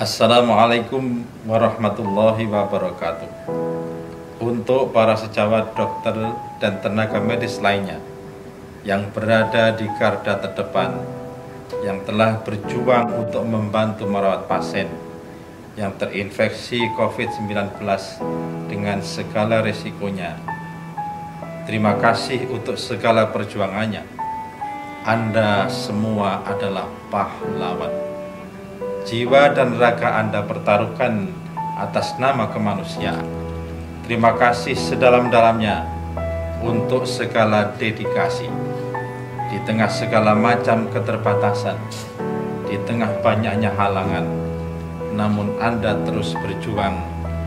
Assalamualaikum warahmatullahi wabarakatuh. Untuk para sejawat dokter dan tenaga medis lainnya yang berada di garda terdepan, yang telah berjuang untuk membantu merawat pasien yang terinfeksi COVID-19 dengan segala resikonya, terima kasih untuk segala perjuangannya. Anda semua adalah pahlawan. Jiwa dan raga Anda pertaruhkan atas nama kemanusiaan. Terima kasih sedalam-dalamnya untuk segala dedikasi. Di tengah segala macam keterbatasan, di tengah banyaknya halangan, namun Anda terus berjuang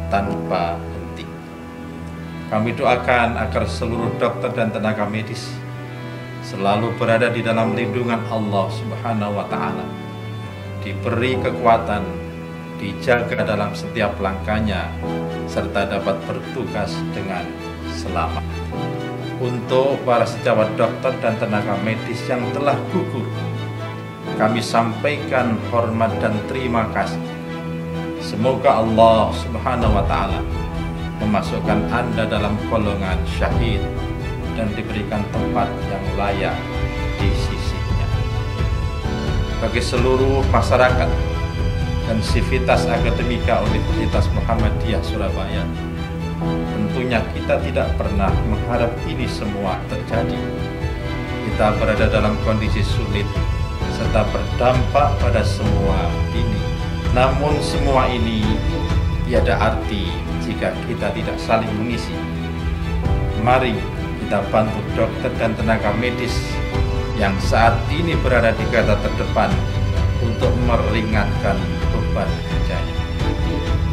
tanpa henti. Kami doakan agar seluruh dokter dan tenaga medis selalu berada di dalam lindungan Allah Subhanahu wa Ta'ala, diberi kekuatan, dijaga dalam setiap langkahnya, serta dapat bertugas dengan selamat. Untuk para sejawat dokter dan tenaga medis yang telah gugur, kami sampaikan hormat dan terima kasih. Semoga Allah Subhanahu wa Ta'ala memasukkan Anda dalam golongan syahid dan diberikan tempat yang layak di sisi bagi seluruh masyarakat dan sivitas akademika Universitas Muhammadiyah Surabaya. Tentunya kita tidak pernah mengharap ini semua terjadi. Kita berada dalam kondisi sulit serta berdampak pada semua ini. Namun semua ini tiada arti jika kita tidak saling mengisi. Mari kita bantu dokter dan tenaga medis yang saat ini berada di garda terdepan untuk meringankan beban kerjanya.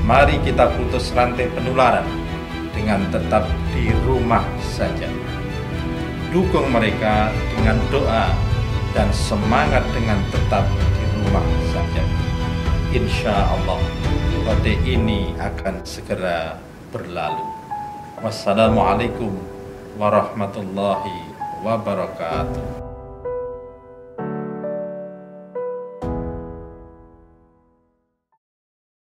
Mari kita putus rantai penularan dengan tetap di rumah saja. Dukung mereka dengan doa dan semangat dengan tetap di rumah saja. Insya Allah badai ini akan segera berlalu. Wassalamualaikum warahmatullahi wabarakatuh.